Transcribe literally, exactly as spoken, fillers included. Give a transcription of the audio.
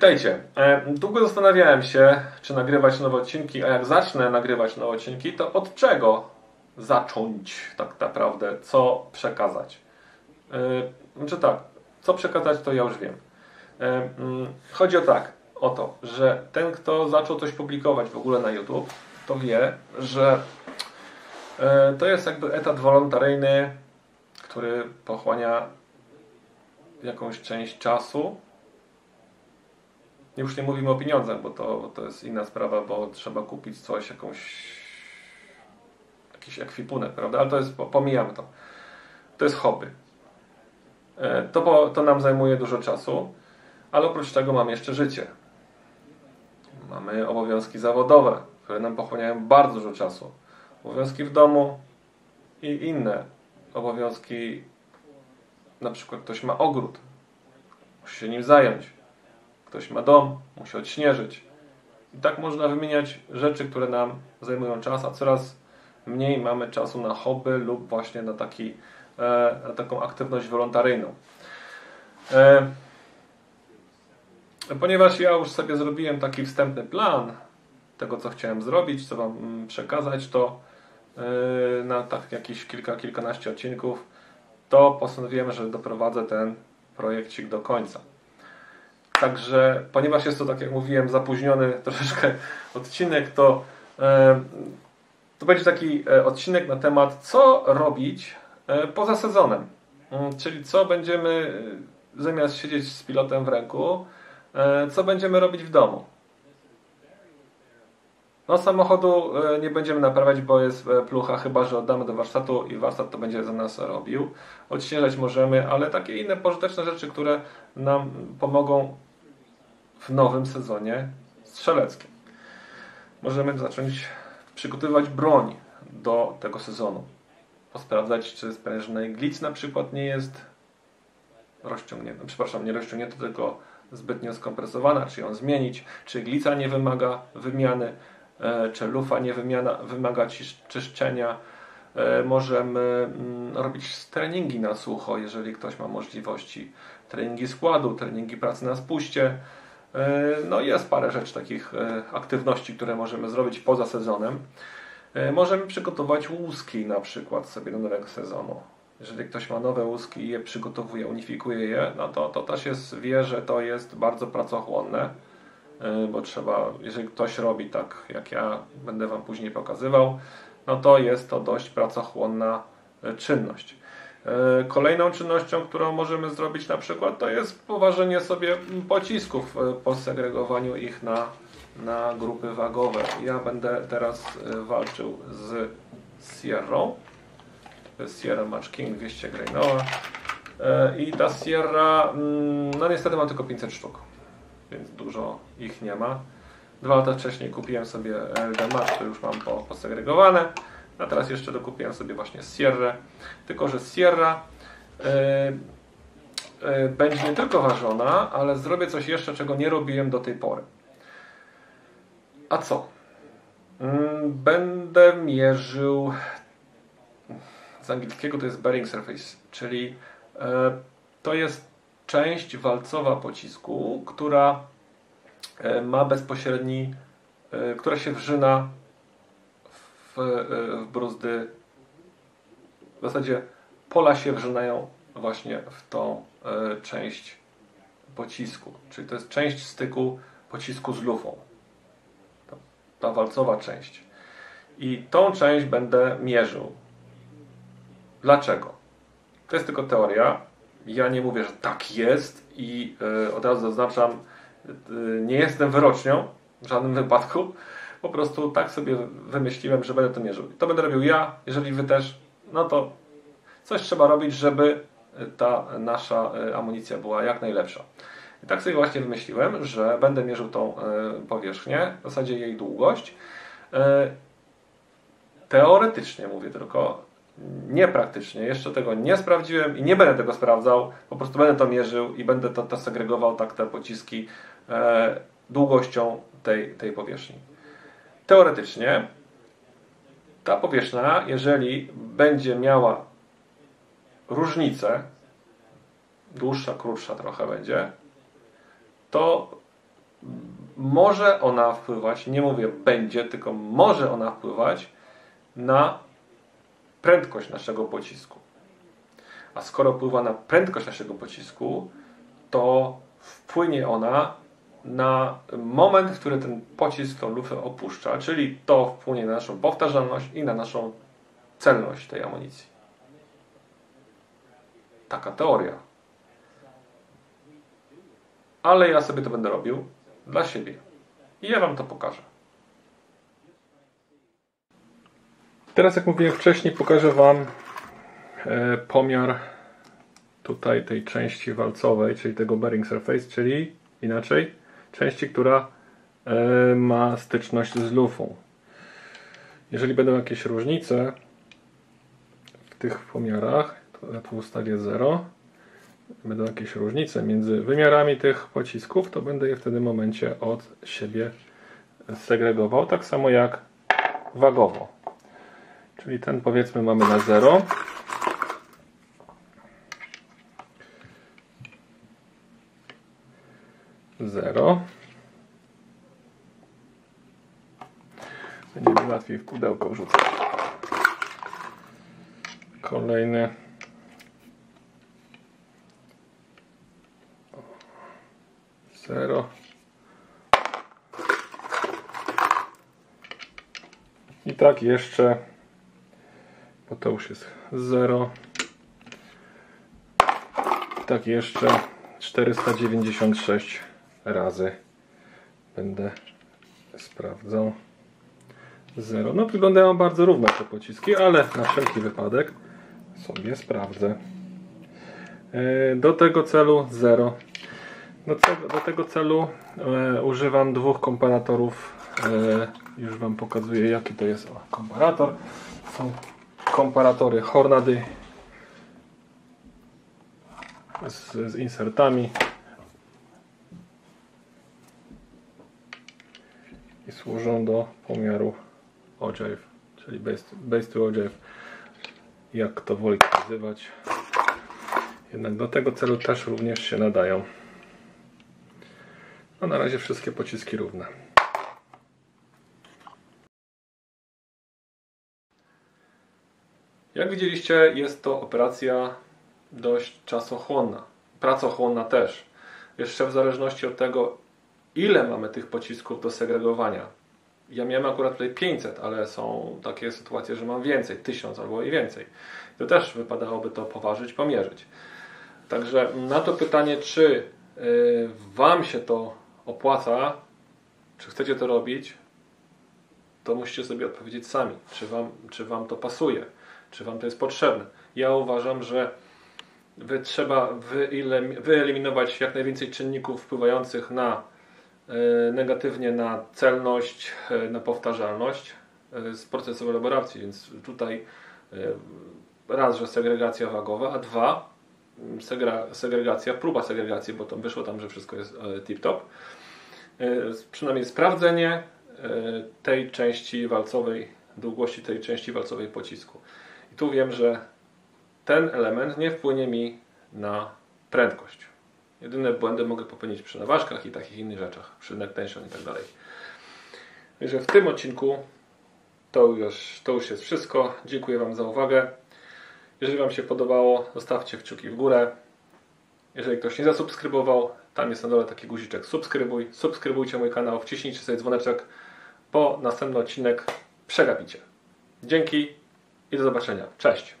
Witajcie. Długo zastanawiałem się, czy nagrywać nowe odcinki, a jak zacznę nagrywać nowe odcinki, to od czego zacząć tak naprawdę, co przekazać. Znaczy tak, co przekazać to ja już wiem. Chodzi o tak, o to, że ten, kto zaczął coś publikować w ogóle na YouTube, to wie, że to jest jakby etat wolontaryjny, który pochłania jakąś część czasu. Już nie mówimy o pieniądzach, bo to, to jest inna sprawa, bo trzeba kupić coś, jakąś, jakiś ekwipunek, prawda? Ale to jest, pomijam to. To jest hobby. To, to nam zajmuje dużo czasu, ale oprócz tego mamy jeszcze życie. Mamy obowiązki zawodowe, które nam pochłaniają bardzo dużo czasu. Obowiązki w domu i inne obowiązki. Na przykład ktoś ma ogród, musi się nim zająć. Ktoś ma dom, musi odśnieżyć. I tak można wymieniać rzeczy, które nam zajmują czas, a coraz mniej mamy czasu na hobby lub właśnie na, taki, na taką aktywność wolontaryjną. Ponieważ ja już sobie zrobiłem taki wstępny plan tego, co chciałem zrobić, co Wam przekazać, to na tak jakieś kilka, kilkanaście odcinków, to postanowiłem, że doprowadzę ten projekcik do końca. Także, ponieważ jest to, tak jak mówiłem, zapóźniony troszeczkę odcinek, to, to będzie taki odcinek na temat, co robić poza sezonem. Czyli co będziemy, zamiast siedzieć z pilotem w ręku, co będziemy robić w domu. No, samochodu nie będziemy naprawiać, bo jest plucha, chyba że oddamy do warsztatu i warsztat to będzie za nas robił. Odśnieżać możemy, ale takie inne pożyteczne rzeczy, które nam pomogą w nowym sezonie strzeleckim. Możemy zacząć przygotowywać broń do tego sezonu. Posprawdzać, czy sprężnej glic na przykład nie jest rozciągnięta, przepraszam, nie rozciągnięta, tylko zbytnio skompresowana, czy ją zmienić, czy glica nie wymaga wymiany, czy lufa nie wymiana, wymaga czyszczenia. Możemy robić treningi na sucho, jeżeli ktoś ma możliwości. Treningi składu, treningi pracy na spuście. No jest parę rzeczy takich aktywności, które możemy zrobić poza sezonem. Możemy przygotować łuski na przykład sobie do nowego sezonu. Jeżeli ktoś ma nowe łuski i je przygotowuje, unifikuje je, no to, to też jest, wie, że to jest bardzo pracochłonne. Bo trzeba, jeżeli ktoś robi tak, jak ja będę Wam później pokazywał, no to jest to dość pracochłonna czynność. Kolejną czynnością, którą możemy zrobić na przykład, to jest poważenie sobie pocisków po segregowaniu ich na, na grupy wagowe. Ja będę teraz walczył z Sierra. To jest Sierra MatchKing dwieście grainowa. I ta Sierra, no niestety mam tylko pięćset sztuk. Więc dużo ich nie ma. Dwa lata wcześniej kupiłem sobie L D Match, który już mam posegregowane, a teraz jeszcze dokupiłem sobie właśnie Sierrę. Tylko że Sierra yy, yy, będzie nie tylko ważona, ale zrobię coś jeszcze, czego nie robiłem do tej pory. A co? Yy, będę mierzył, z angielskiego to jest bearing surface, czyli yy, to jest część walcowa pocisku, która ma bezpośredni, która się wrzyna w, w bruzdy, w zasadzie pola się wrzynają właśnie w tą część pocisku, czyli to jest część styku pocisku z lufą, ta, ta walcowa część, i tą część będę mierzył. Dlaczego? To jest tylko teoria. Ja nie mówię, że tak jest i yy, od razu zaznaczam, yy, nie jestem wyrocznią w żadnym wypadku. Po prostu tak sobie wymyśliłem, że będę to mierzył. To będę robił ja, jeżeli Wy też, no to coś trzeba robić, żeby ta nasza yy, amunicja była jak najlepsza. I tak sobie właśnie wymyśliłem, że będę mierzył tą yy, powierzchnię, w zasadzie jej długość. Yy, teoretycznie mówię tylko. Niepraktycznie, jeszcze tego nie sprawdziłem i nie będę tego sprawdzał, po prostu będę to mierzył i będę to, to segregował tak te pociski e, długością tej, tej powierzchni. Teoretycznie ta powierzchnia, jeżeli będzie miała różnicę, dłuższa, krótsza trochę będzie, to może ona wpływać, nie mówię będzie, tylko może ona wpływać na prędkość naszego pocisku. A skoro wpływa na prędkość naszego pocisku, to wpłynie ona na moment, w którym ten pocisk tą lufę opuszcza, czyli to wpłynie na naszą powtarzalność i na naszą celność tej amunicji. Taka teoria. Ale ja sobie to będę robił dla siebie. I ja Wam to pokażę. Teraz, jak mówiłem wcześniej, pokażę Wam pomiar tutaj tej części walcowej, czyli tego bearing surface, czyli inaczej części, która ma styczność z lufą. Jeżeli będą jakieś różnice w tych pomiarach, to ja tu ustawię zero, będą jakieś różnice między wymiarami tych pocisków, to będę je w tym momencie od siebie segregował, tak samo jak wagowo. Czyli ten, powiedzmy, mamy na zero. zero. Będzie mi łatwiej w pudełko wrzucać. Kolejny. zero. I tak jeszcze, bo to już jest zero. I tak jeszcze czterysta dziewięćdziesiąt sześć razy będę sprawdzał zero. No, wyglądają bardzo równo te pociski, ale na wszelki wypadek sobie sprawdzę. Do tego celu zero. Do, do tego celu e, używam dwóch komparatorów. E, już Wam pokazuję, jaki to jest o, komparator. Są komparatory Hornady z, z insertami. I służą do pomiaru O J F, czyli base to O J F, jak to woli nazywać. Jednak do tego celu też również się nadają. No, na razie wszystkie pociski równe. Jak widzieliście, jest to operacja dość czasochłonna, pracochłonna też. Jeszcze w zależności od tego, ile mamy tych pocisków do segregowania. Ja miałem akurat tutaj pięćset, ale są takie sytuacje, że mam więcej, tysiąc albo i więcej. To też wypadałoby to poważyć, pomierzyć. Także na to pytanie, czy Wam się to opłaca, czy chcecie to robić, to musicie sobie odpowiedzieć sami, czy wam, czy wam to pasuje, czy Wam to jest potrzebne. Ja uważam, że wy trzeba wyeliminować jak najwięcej czynników wpływających na negatywnie na celność, na powtarzalność z procesu elaboracji, więc tutaj raz, że segregacja wagowa, a dwa, segregacja, próba segregacji, bo tam wyszło tam, że wszystko jest tip-top. Przynajmniej sprawdzenie tej części walcowej, długości tej części walcowej pocisku. I tu wiem, że ten element nie wpłynie mi na prędkość. Jedyne błędy mogę popełnić przy naważkach i takich innych rzeczach, przy neck tension i tak dalej. Także w tym odcinku to już, to już jest wszystko. Dziękuję Wam za uwagę. Jeżeli Wam się podobało, zostawcie kciuki w górę. Jeżeli ktoś nie zasubskrybował, tam jest na dole taki guziczek subskrybuj. Subskrybujcie mój kanał, wciśnijcie sobie dzwoneczek, bo następny odcinek przegapicie. Dzięki i do zobaczenia. Cześć!